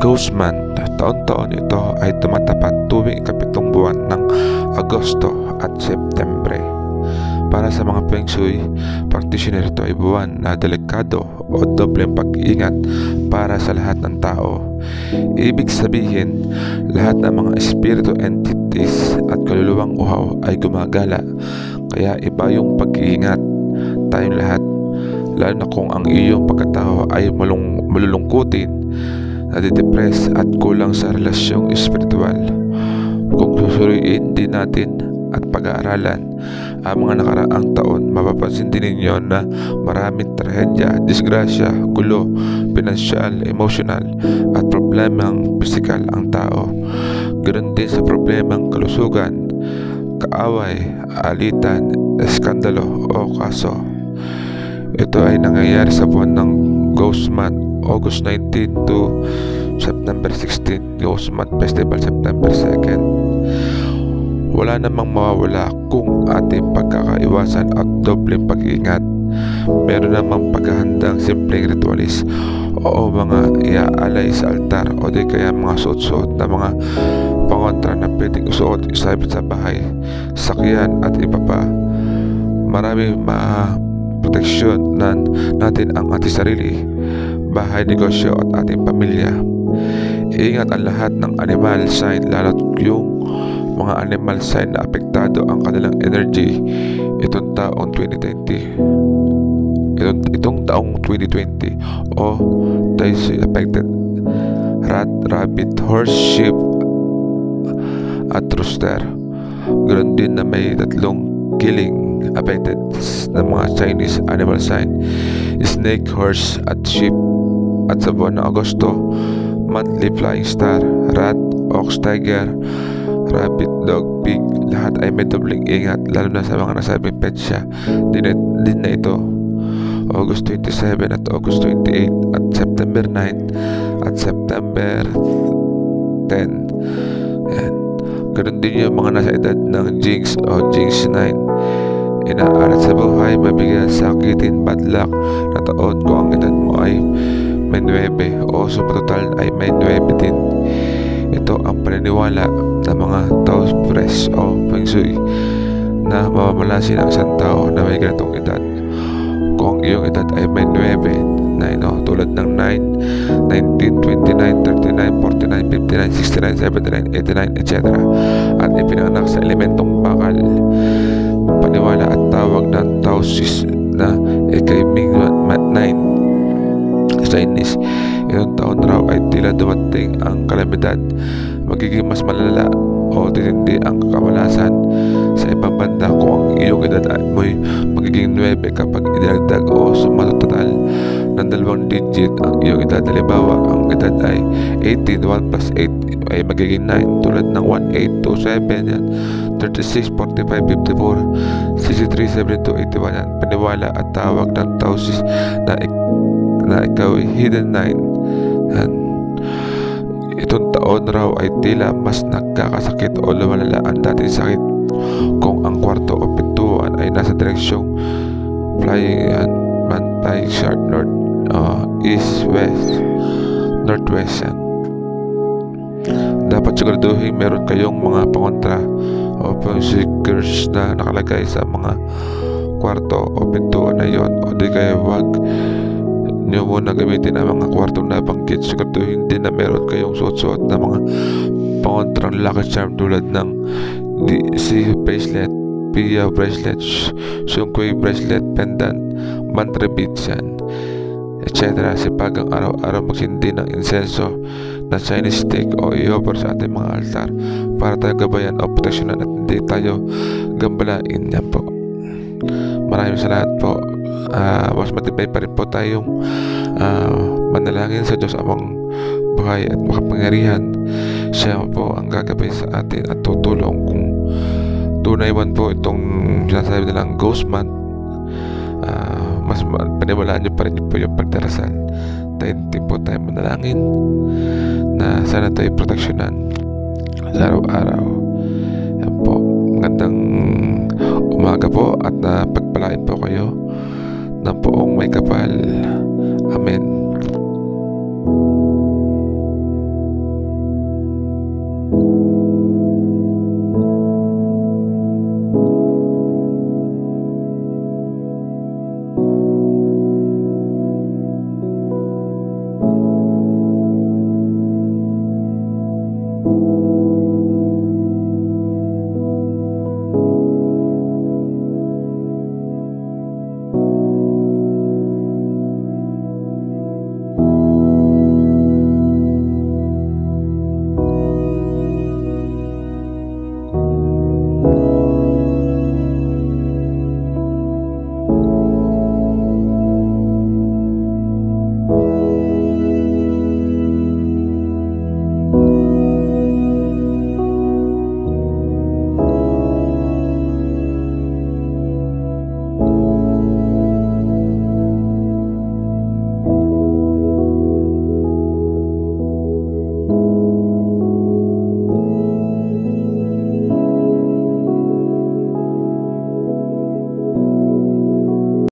Ghost Month. Taon-taon ito ay tumatapat tuwing ikapitong buwan ng Agosto at Septembre. Para sa mga Feng Shui practitioner, ito ay buwan na delikado o dobleng pag-iingat para sa lahat ng tao. Ibig sabihin, lahat ng mga espiritu, entities at kaluluwang uhaw ay gumagala, kaya iba yung pag-iingat tayong lahat, lalo na kung ang iyong pagkatao ay malulungkutin, nadidepress at kulang sa relasyong espiritual. Kung susuriin din natin at pag-aaralan ang mga nakaraang taon, mapapansin din ninyo na maraming trahedya, disgrasya, gulo, pinansyal, emosyonal at problemang pisikal ang tao. Ganoon din sa problemang kalusugan, kaaway, alitan, eskandalo o kaso. Ito ay nangyayari sa buwan ng Ghost Month, August 19 to September 16, Ghost Month Festival, September 2nd. Wala namang mawawala kung ating pagkakaiwasan at dobleng pag-iingat. Meron namang paghahandang simpleng ritualis o mga iaalay sa altar o di kaya mga suot-suot na mga pangontra na pwedeng suot, isabit sa bahay, sakyan at iba pa. Marami proteksyon natin ang ating sarili, bahay, negosyo at ating pamilya. Ingat ang lahat ng animal sign, lalo't yung mga animal sign na apektado ang kanilang energy itong taong 2020. Itong taong 2020 o tayo affected: rat, rabbit, horse, sheep at rooster. Ganoon din na may tatlong killing affected ng mga Chinese animal sign: snake, horse at sheep. At sa buwan ng Agosto, monthly flying star, rat, ox, tiger, rabbit, dog, pig. Lahat ay may dobleng ingat, lalo na sa mga nasabing petsa din na ito: August 27 at August 28 at September 9 at September 10. Ayan. Ganun din yung mga nasa edad ng Jinx o Jinx 9. Inaarat sa buhay, mabigyan sa sakitin, bad luck na taon kung ang edad mo ay may 9 o sumatotal ay may 9 din. Ito ang paniniwala ng mga tao press o Feng Shui na mamamalasin ang isang tao na may ganitong edad kung ang iyong edad ay may 9, tulad ng 9, 19, 29, 39, 49, 59, 69, 79, 89, etc. at ipinanganak sa elementong bakal. Paniwala at tawag ng tao na ikay Ming 9 Chinese. Ngayong taon raw ay tila dumating ang kalamidad, magiging mas malala o titindi ang kamalasan. Sa ibang banda, kung ang iyong edad ay magiging 9 kapag idagdag o sumatotal ng dalawang digit ang iyong edad. Halimbawa, ang edad ay 18, 1 plus 8 ay magiging 9, tulad ng 1, 8, 2, 7, 36, 45, 54, 63, 72, 81 yan. Paniwala at tawag ng tausis na ikaw ay hidden 9. Itong taon raw ay tila mas nagkakasakit o lumalala ang dating sakit kung ang kwarto o pintuan ay nasa direksyong flying man, flying shark, north, east, west, northwest. Dapat siguraduhin meron kayong mga pangontra o pang-seekers na nakalagay sa mga kwarto o pintuan na yon, o di kaya wag nyo muna gamitin ang mga kwartong nabanggit. Siguraduhin din na meron kayong suot-suot na mga pangontrang lucky charm tulad ng DC bracelet, Pia bracelet, Sungkui bracelet, pendant, mantra beads yan, etc. Sipagang araw-araw magsindi ng insenso na Chinese stick o i-offer sa ating mga altar para tayo gabayan o proteksyonan at hindi tayo gambalain. Yan po. Maraming salamat po. Mas matibay pa rin po tayong manalangin sa Diyos amang buhay at makapangyarihan. Siya po ang gagabay sa atin at tutulong kung tunay man po itong sinasabi nilang Ghost Month. Mas paniwalaan niyo pa rin po yung pagdarasal. Tayo po tayo manalangin na sana tayo proteksyonan sa araw-araw. Yan po, magandang umaga po at napagpalain po kayo ng poong may kapal. Amen.